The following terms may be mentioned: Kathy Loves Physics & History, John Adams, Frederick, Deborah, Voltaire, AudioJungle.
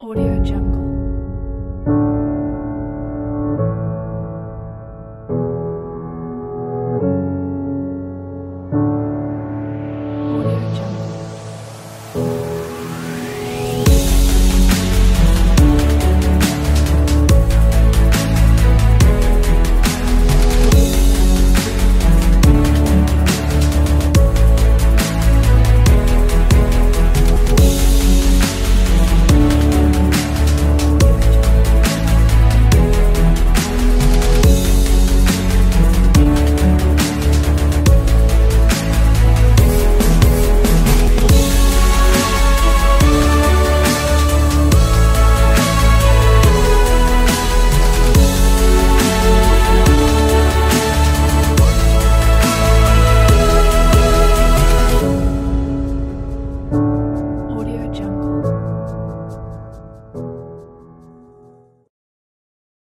AudioJungle.